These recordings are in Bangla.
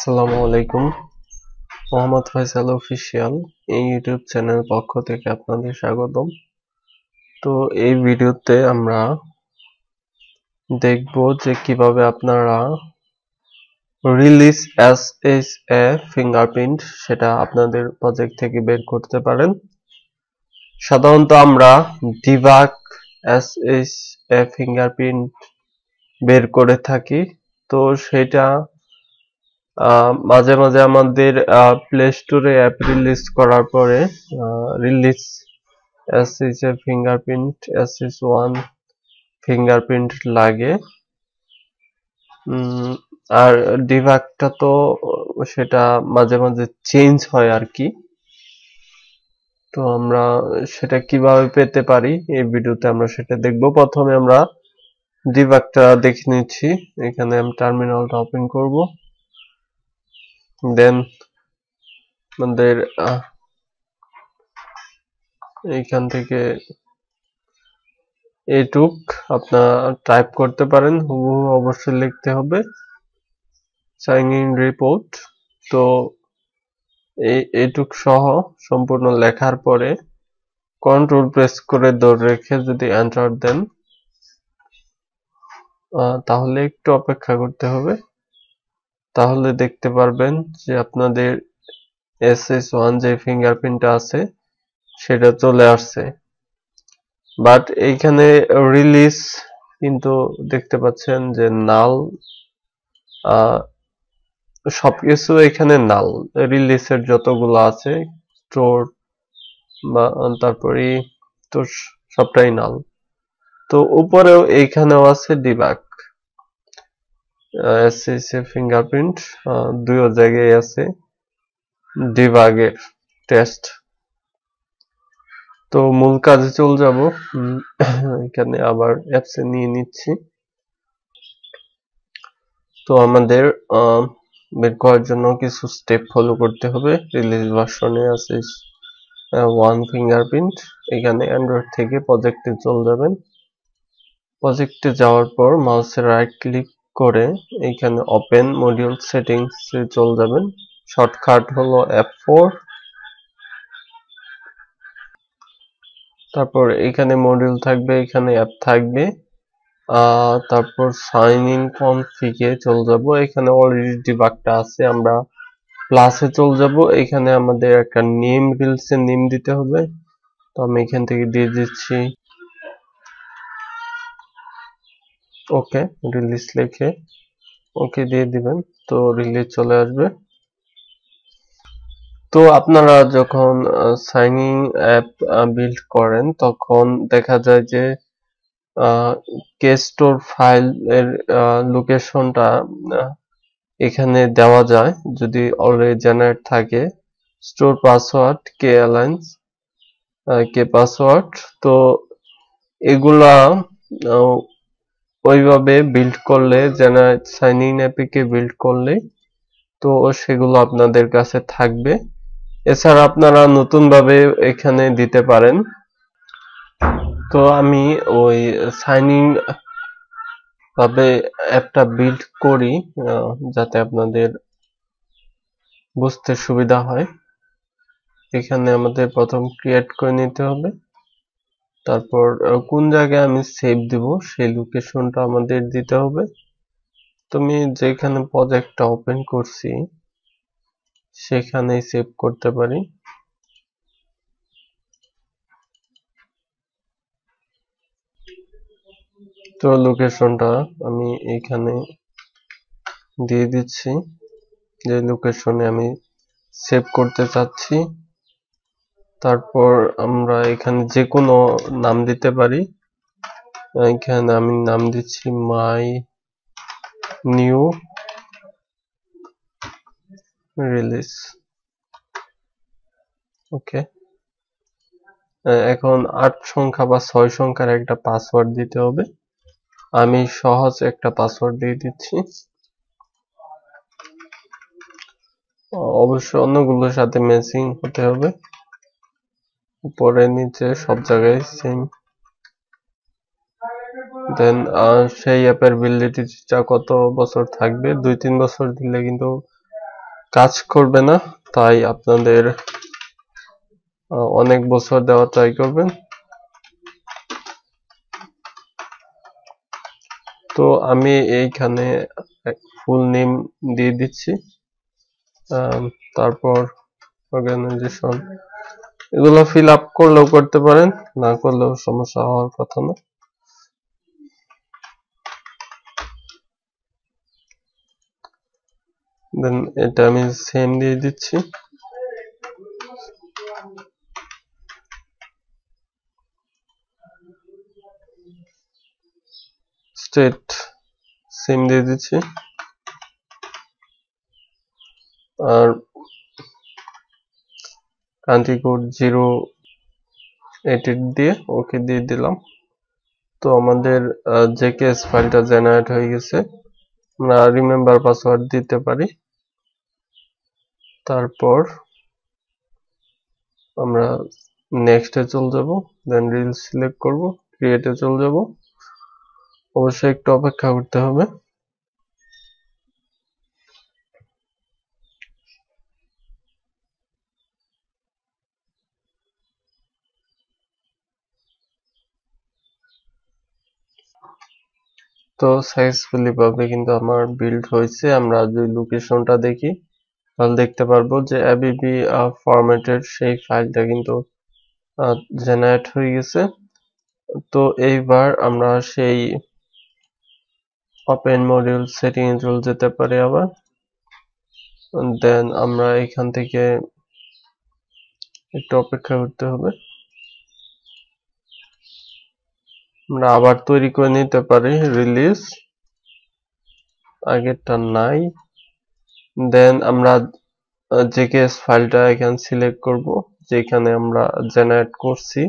আসসালামু আলাইকুম মোহাম্মদ ফয়সাল অফিশিয়াল এই ইউটিউব চ্যানেল পক্ষ থেকে আপনাদের স্বাগতম। তো এই ভিডিওতে আমরা দেখব যে কিভাবে আপনারা রিলিজ SHA ফিঙ্গারপ্রিন্ট সেটা আপনাদের প্রজেক্ট থেকে বের করতে পারেন। সাধারণত আমরা ডিভাক SHA ফিঙ্গারপ্রিন্ট বের করে থাকি। তো সেটা মাঝে মাঝে আমাদের প্লে স্টোরে অ্যাপ রিলিজ করার পরে release SHA fingerprint SHA-1 fingerprint লাগে। আর ডিভাকটা তো সেটা মাঝে মাঝে চেঞ্জ হয় আর কি। তো আমরা সেটা কিভাবে পেতে পারি এই ভিডিওতে আমরা সেটা দেখব। প্রথমে আমরা ডিভাকটা দেখে নিচ্ছি। এখানে আমি টার্মিনালটা ওপেন করব। দেন আমাদের এইখান থেকে এটুক আপনার টাইপ করতে পারেন, হুবহু অবশ্যই লিখতে হবে সাইন ইন রিপোর্ট। তো এইটুক সহ সম্পূর্ণ লেখার পরে কন্ট্রোল প্রেস করে ধরে রেখে যদি এন্টার দেন তাহলে একটু অপেক্ষা করতে হবে। তাহলে দেখতে পারবেন যে আপনাদের SHA-1 যে ফিঙ্গারপ্রিন্টটা আছে সেটা চলে আসছে। বাট এইখানে রিলিজ কিন্তু দেখতে পাচ্ছেন যে নাল, সবকিছু এখানে নাল। রিলিজের যতগুলো আছে স্টোর বা তারপরে তো সবটাই নাল। তো উপরেও এইখানেও আছে ডিবাগ SHA ফিঙ্গারপ্রিন্ট, দুই জায়গায় আছে ডিবাগের টেস্ট। তো মূল কাজে চলে যাব। এখানে আবার অ্যাপসে নিয়ে নিচ্ছি। তো আমাদের বের করার জন্য কিছু স্টেপ ফলো করতে হবে। রিলিজ ভার্সনে SHA-1 ফিঙ্গারপ্রিন্ট, এখানে অ্যান্ড্রয়েড থেকে প্রজেক্টে চলে যাবেন। প্রজেক্টে যাওয়ার পর মাউসে রাইট ক্লিক করে এইখানে ওপেন মডিউল সেটিংস এ চলে যাবেন। শর্টকাট হলো F4। তারপর এখানে মডিউল থাকবে, এখানে অ্যাপ থাকবে। তারপর সাইন ইন কনফিগে চলে যাব। এখানে অলরেডি ডিবাগটা আছে, আমরা প্লাসে চলে যাব। এখানে আমাদের একটা নেম, রিলসে নেম দিতে হবে। তো আমি এখান থেকে দিয়ে দিচ্ছি ওকে, রিলিজ লিখে ওকে দিয়ে দিবেন। তো রিলিজ চলে আসবে। তো আপনারা যখন সাইন ইন অ্যাপ বিল্ড করেন তখন দেখা যায় যে কে স্টোর ফাইল এর লোকেশনটা এখানে দেওয়া যায় যদি অলরেডি জেনারেট থাকে। Store password key alias key password. তো এগুলা ওইভাবে বিল্ড করলে, জেনারেট সাইন ইন অ্যাপে কে বিল্ড করলে তো সেগুলো আপনাদের কাছে থাকবে। এছাড়া আপনারা নতুনভাবে এখানে দিতে পারেন। তো আমি ওই সাইন ইন ভাবে অ্যাপটা বিল্ড করি যাতে আপনাদের বুঝতে সুবিধা হয়। এখানে আমাদের প্রথম ক্রিয়েট করে নিতে হবে। তারপর কোন জায়গায় আমি সেভ দিব সেই লোকেশনটা আমাদের দিতে হবে। তুমি যেখানে প্রজেক্টটা ওপেন করছি সেখানেই সেভ করতে পারি। তো লোকেশনটা আমি এখানে দিয়ে দিচ্ছি, যে লোকেশনে আমি সেভ করতে চাচ্ছি। তারপর আমরা এখানে যে কোনো নাম দিতে পারি। এখানে আমি নাম দিচ্ছি মাই নিউ রিলিজ। ওকে, এখন 8 সংখ্যা বা 6 সংখ্যার একটা পাসওয়ার্ড দিতে হবে। আমি সহজ একটা পাসওয়ার্ড দিয়ে দিচ্ছি। অবশ্য অন্যগুলোর সাথে ম্যাচিং হতে হবে। উপরে নিচে সব জায়গায় সেম। দেন সেই অ্যাপের ভ্যালিডিটিটা কত বছর থাকবে? 2-3 বছর দিলে কিন্তু কাজ করবে না তাই আপনাদের অনেক বছর দেওয়ার ট্রাই করবেন। তো আমি এইখানে ফুল নেম দিয়ে দিচ্ছি, তারপর অর্গানাইজেশন এগুলো ফিল আপ করলেও করতে পারেন, না করলেও সমস্যা হওয়ার কথা না। দেন এটা আমি সেম দিয়ে দিচ্ছি। স্টেট সেম দিয়ে দিচ্ছি। আর কান্ট্রি কোড 088 দিয়ে ওকে দিয়ে দিলাম। তো আমাদের জেকেএস ফাইলটা জেনারেট হয়ে গেছে। আমরা রিমেম্বার পাসওয়ার্ড দিতে পারি, তারপর আমরা নেক্সটে চলে যাব, দেন রিল সিলেক্ট করব, ক্রিয়েটে চলে যাব। অবশ্যই একটু অপেক্ষা করতে হবে। তো সাকসেসফুলি ভাবে কিন্তু আমার বিল্ড হয়েছে। আমরা যে লোকেশনটা দেখি তাহলে দেখতে পারবো যে এবিবি ফরম্যাটের সেই ফাইলটা কিন্তু জেনারেট হয়ে গেছে। তো এইবার আমরা সেই ওপেন মডিউল সেটিং এ চলে যেতে পারি আবার। দেন আমরা এখান থেকে একটু অপেক্ষা করতে হবে, আমরা আবার তৈরি করে নিতে পারি। রিলিজ আগেরটা নাই। দেন আমরা জেকেএস ফাইলটা এখানে সিলেক্ট করব যেখানে আমরা জেনারেট করছি।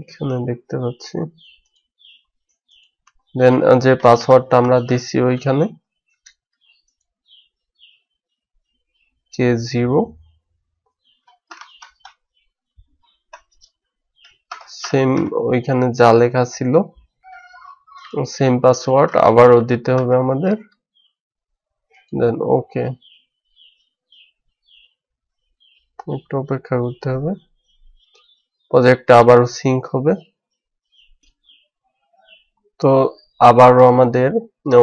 এখানে দেখতে পাচ্ছি দেন যে পাসওয়ার্ডটা আমরা দিছি ওইখানে K0 সেম ওইখানে যা লেখা ছিল সেম পাসওয়ার্ড আবারও দিতে হবে আমাদের। দেন ওকে, একটু অপেক্ষা করতে হবে, প্রজেক্টটা আবারও সিঙ্ক হবে। তো আবারও আমাদের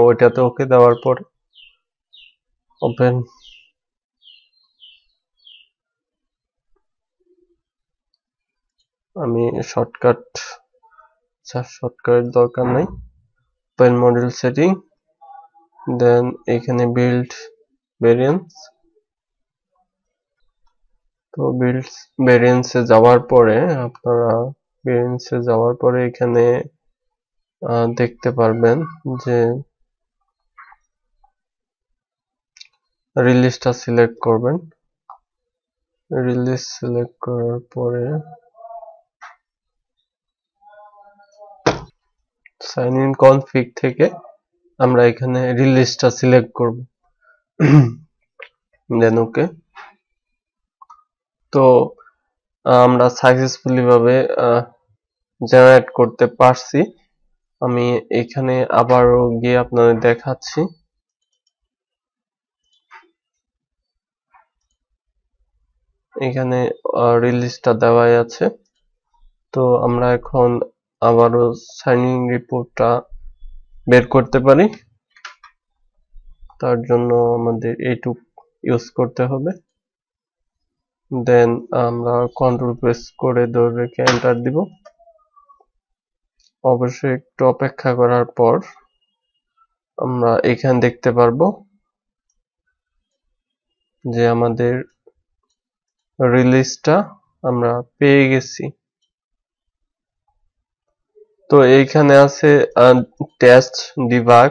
ওইটাতে ওকে দেওয়ার পর ওপেন আমি শর্টকাট দরকার নাই, ওপেন মডিউল সেটিং। দেন এখানে বিল্ড ভ্যারিয়েন্স। তো বিল্ড ভ্যারিয়েন্সে যাওয়ার পরে এখানে দেখতে পারবেন যে রিলিজটা সিলেক্ট করবেন। রিলিজ সিলেক্ট করার পরে সাইন ইন কনফিগ থেকে আমরা এখানে রিলিজটা সিলেক্ট করব, দেন ওকে। তো আমরা সাকসেসফুলি ভাবে জেনারেট করতে পারছি। আমি এখানে আবারও গিয়ে আপনাদের দেখাচ্ছি। এখানে রিলিজটা দেওয়াই আছে। তো আমরা এখন আবারও সাইন ইন রিপোর্টটা বের করতে পারি, তার জন্য আমাদের এইটুক ইউজ করতে হবে। দেন আমরা কন্ট্রোল প্রেস করে ধরে রেখে এন্টার দিব। অবশ্যই একটু অপেক্ষা করার পর আমরা এখানে দেখতে পারবো যে আমাদের রিলিজটা আমরা পেয়ে গেছি। তো এইখানে আছে টেস্ট ডিবাগ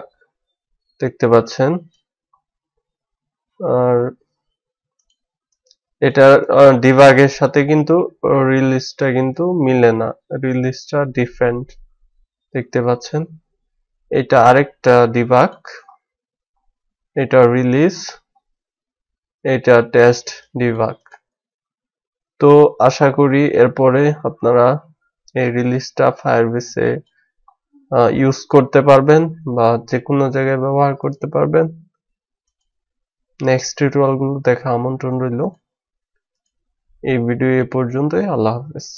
দেখতে পাচ্ছেন, আর এটা ডিবাগের সাথে কিন্তু রিলিজটা কিন্তু মিলে না, রিলিজটা ডিফারেন্ট দেখতে পাচ্ছেন। এটা আরেকটা ডিবাগ, এটা রিলিজ, এটা টেস্ট ডিবাগ। তো तो आशा करी এরপরে আপনারা এই রিলিজটা ফায়ারবেসে ইউজ করতে পারবেন বা যে কোনো জায়গায় ব্যবহার করতে পারবেন। নেক্সট টিউটোরিয়ালগুলো দেখা আমন্ত্রণ রইল। এই ভিডিও এ পর্যন্তই। আল্লাহ হাফেজ।